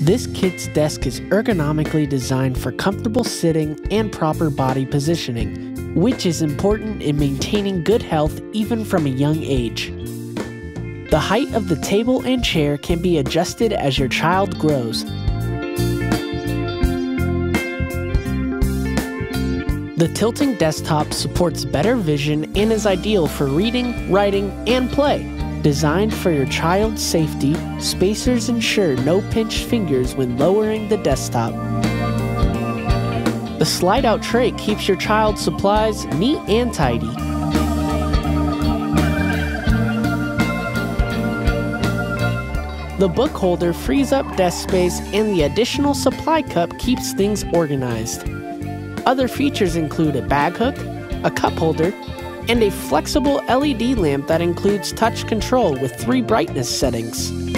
This kit's desk is ergonomically designed for comfortable sitting and proper body positioning, which is important in maintaining good health even from a young age. The height of the table and chair can be adjusted as your child grows. The tilting desktop supports better vision and is ideal for reading, writing, and play. Designed for your child's safety, spacers ensure no pinched fingers when lowering the desktop. The slide-out tray keeps your child's supplies neat and tidy. The book holder frees up desk space, and the additional supply cup keeps things organized. Other features include a bag hook, a cup holder, and a flexible LED lamp that includes touch control with 3 brightness settings.